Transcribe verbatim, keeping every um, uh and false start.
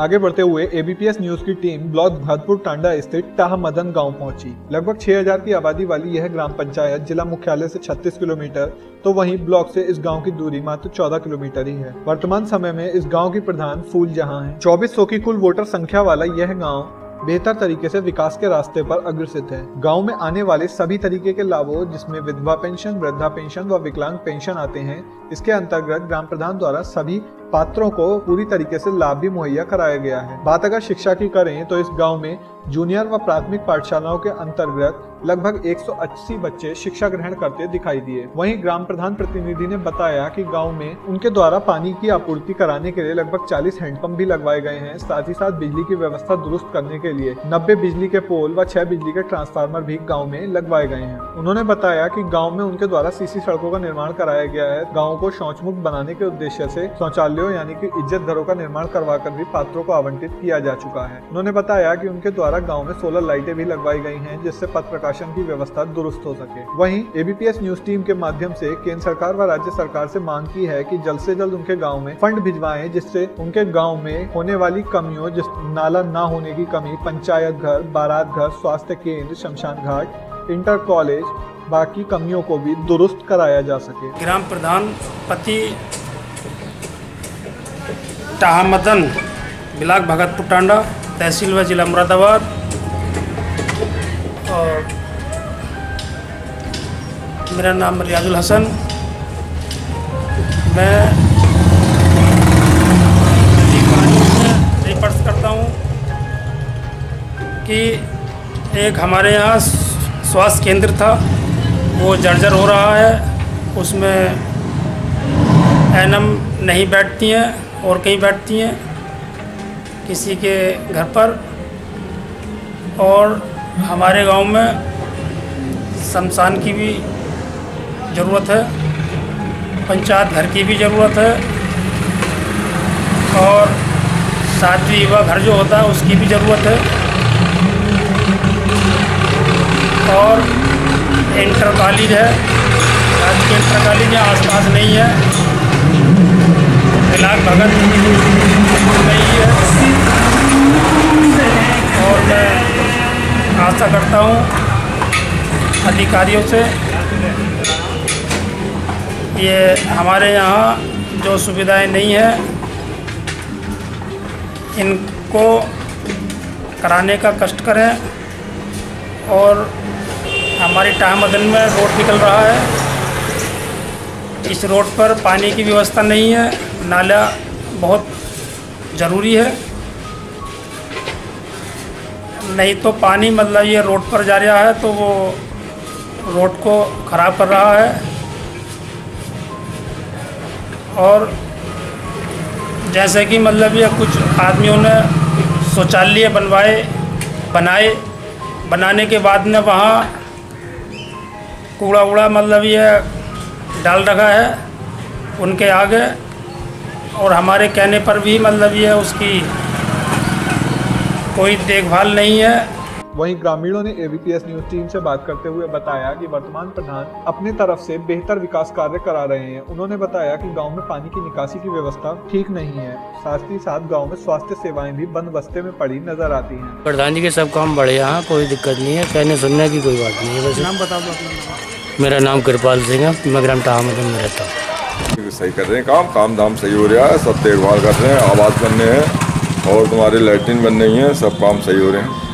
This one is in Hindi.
आगे बढ़ते हुए एबीपीएस न्यूज की टीम ब्लॉक भरतपुर टांडा स्थित टाह मदन गाँव पहुँची। लगभग छह हज़ार की आबादी वाली यह ग्राम पंचायत जिला मुख्यालय से छत्तीस किलोमीटर तो वहीं ब्लॉक से इस गांव की दूरी मात्र चौदह किलोमीटर ही है। वर्तमान समय में इस गांव की प्रधान फूल जहां है। चौबीस सौ की कुल वोटर संख्या वाला यह गांव बेहतर तरीके से विकास के रास्ते पर अग्रसित है। गांव में आने वाले सभी तरीके के लाभों जिसमें विधवा पेंशन, वृद्धा पेंशन व विकलांग पेंशन आते हैं, इसके अंतर्गत ग्राम प्रधान द्वारा सभी पात्रों को पूरी तरीके से लाभ भी मुहैया कराया गया है। बात अगर शिक्षा की करें तो इस गांव में जूनियर व प्राथमिक पाठशालाओं के अंतर्गत लगभग एक सौ अस्सी बच्चे शिक्षा ग्रहण करते दिखाई दिए। वहीं ग्राम प्रधान प्रतिनिधि ने बताया कि गांव में उनके द्वारा पानी की आपूर्ति कराने के लिए लगभग चालीस हैंडपंप भी लगवाए गए हैं। साथ ही साथ बिजली की व्यवस्था दुरुस्त करने के लिए नब्बे बिजली के पोल व छह बिजली के ट्रांसफार्मर भी गाँव में लगवाए गए हैं। उन्होंने बताया कि गाँव में उनके द्वारा सीसी सड़कों का निर्माण कराया गया है। गाँव को शौचमुक्त बनाने के उद्देश्य से शौचालयों यानी कि इज्जत घरों का निर्माण करवा कर भी पात्रों को आवंटित किया जा चुका है। उन्होंने बताया कि उनके द्वारा गांव में सोलर लाइटें भी लगवाई गई हैं, जिससे पथ प्रकाशन की व्यवस्था दुरुस्त हो सके। वहीं एबीपीएस न्यूज टीम के माध्यम से केंद्र सरकार व राज्य सरकार से मांग की है कि जल्द से जल्द उनके गांव में फंड भिजवाएं, जिससे उनके गांव में होने वाली कमियों जिस नाला ना होने की कमी, पंचायत घर, बारात घर, स्वास्थ्य केंद्र, शमशान घाट, इंटर कॉलेज, बाकी कमियों को भी दुरुस्त कराया जा सके। ग्राम प्रधान पति टाह मदन, ब्लॉक भगतपुर टांडा, तहसील व जिला मुरादाबाद और मेरा नाम रियाजुल हसन। मैं रिक्वेस्ट करता हूँ कि एक हमारे यहाँ स्वास्थ्य केंद्र था, वो जर्जर हो रहा है, उसमें एनएम नहीं बैठती हैं और कहीं बैठती हैं किसी के घर पर। और हमारे गांव में शमशान की भी ज़रूरत है, पंचायत घर की भी ज़रूरत है और साथी व घर जो होता है उसकी भी ज़रूरत है। और इंटर कॉलेज है, आज के इंटर कॉलेज यहाँ आस पास नहीं है, ब्लॉक भगत नहीं है। और मैं आशा करता हूँ अधिकारियों से ये हमारे यहाँ जो सुविधाएं नहीं हैं इनको कराने का कष्ट करें। और हमारे टाह मदन में रोड निकल रहा है, इस रोड पर पानी की व्यवस्था नहीं है, नाला बहुत ज़रूरी है, नहीं तो पानी मतलब ये रोड पर जा रहा है तो वो रोड को ख़राब कर रहा है। और जैसे कि मतलब ये कुछ आदमियों ने शौचालय बनवाए बनाए बनाने के बाद में वहाँ कूड़ा उड़ा मतलब ये डाल रखा है उनके आगे, और हमारे कहने पर भी मतलब ये उसकी कोई देखभाल नहीं है। वहीं ग्रामीणों ने एबीपीएस न्यूज टीम से बात करते हुए बताया कि वर्तमान प्रधान अपने तरफ से बेहतर विकास कार्य करा रहे हैं। उन्होंने बताया कि गांव में पानी की निकासी की व्यवस्था ठीक नहीं है, साथ ही साथ गांव में स्वास्थ्य सेवाएं भी बंद बस्ते में पड़ी नजर आती हैं। प्रधान जी के सब काम बढ़िया है, कोई दिक्कत नहीं है, कहने सुनने की कोई बात नहीं है। बस नाम बता दो। मेरा नाम कृपाल सिंह है, मैं ग्राम टाह मदन में रहता हूँ। सही कर रहे हैं काम, काम धाम सही हो रहा है, सब देखभाल कर रहे हैं, आवाज बनने हैं और तुम्हारे लैट्रिन बन रही है, सब काम सही हो रहे हैं।